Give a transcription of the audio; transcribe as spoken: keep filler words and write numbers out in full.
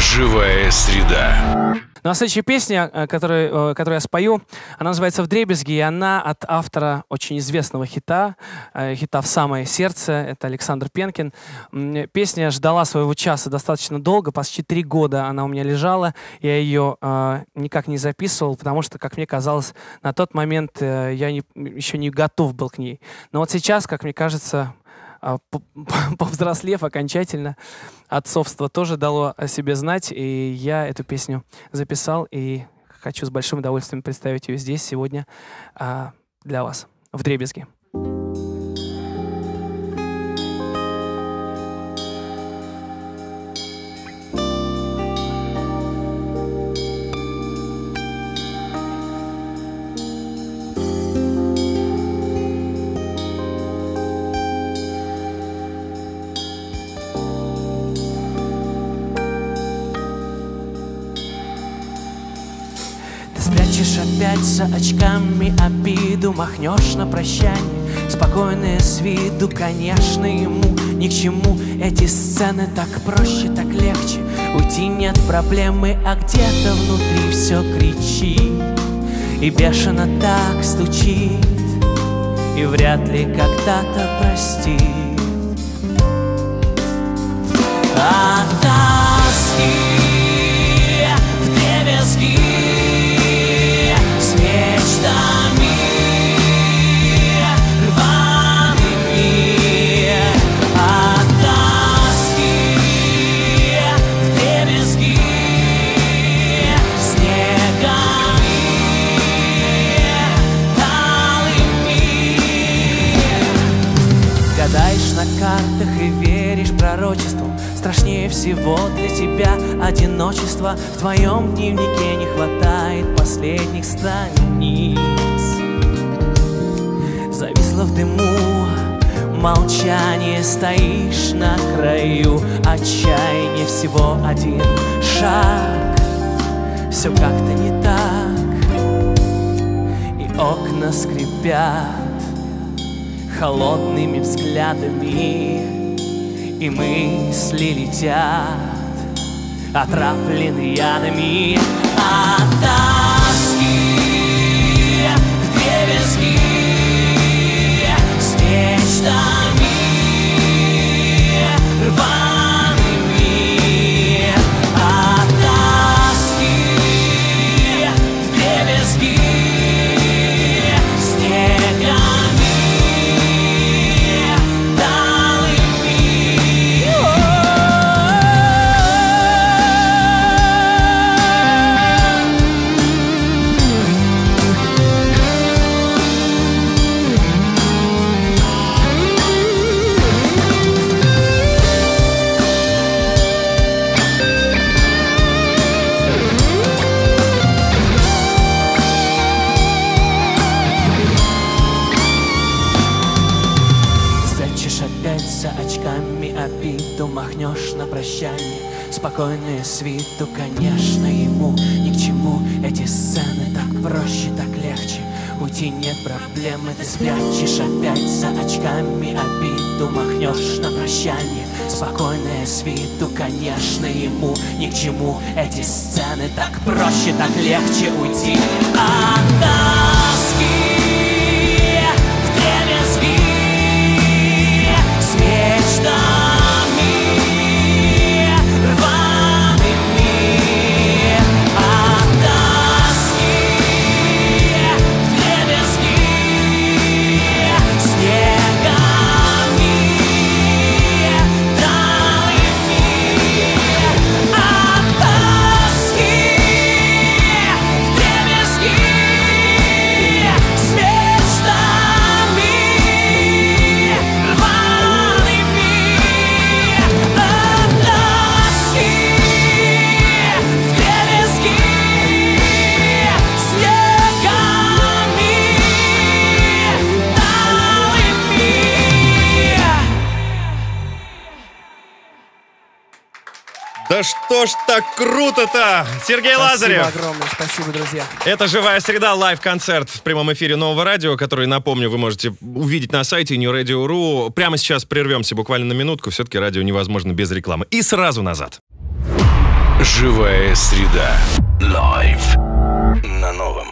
«Живая среда». Ну а следующая песня, которую, которую я спою, она называется «Вдребезги», и она от автора очень известного хита, хита «В самое сердце», это Александр Пенкин. Песня ждала своего часа достаточно долго, почти три года она у меня лежала, я ее э, никак не записывал, потому что, как мне казалось, на тот момент э, я не, еще не готов был к ней. Но вот сейчас, как мне кажется, повзрослев окончательно, отцовство тоже дало о себе знать, и я эту песню записал, и хочу с большим удовольствием представить ее здесь сегодня а, для вас, «Вдребезги». Опять за очками обиду махнешь на прощание, спокойное с виду, конечно, ему ни к чему. Эти сцены так проще, так легче, уйти нет проблемы, а где-то внутри все кричит и бешено так стучит, и вряд ли когда-то простит. От тоски вдребезги, страшнее всего для тебя одиночество. В твоем дневнике не хватает последних страниц. Зависло в дыму молчание, стоишь на краю отчаяния, всего один шаг, все как-то не так, и окна скрипят холодными взглядами, и мысли летят, отравлены ядами. От тоски вдребезги, с мечтами рваными. От тоски вдребезги, снегами. Спокойное с виду, конечно, ему ни к чему. Эти сцены так проще, так легче, уйти нет проблемы. Ты спрячешь опять за очками обиду, махнешь на прощание. Спокойное с виду, конечно, ему ни к чему. Эти сцены так проще, так легче, уйти от тоски вдребезги, с мечтами. Да что ж так круто-то! Сергей Лазарев! Спасибо огромное, спасибо, друзья. Это «Живая среда», лайв-концерт в прямом эфире Нового радио, который, напомню, вы можете увидеть на сайте нью радио точка ру. Прямо сейчас прервемся буквально на минутку, все-таки радио невозможно без рекламы. И сразу назад. «Живая среда». Live на новом.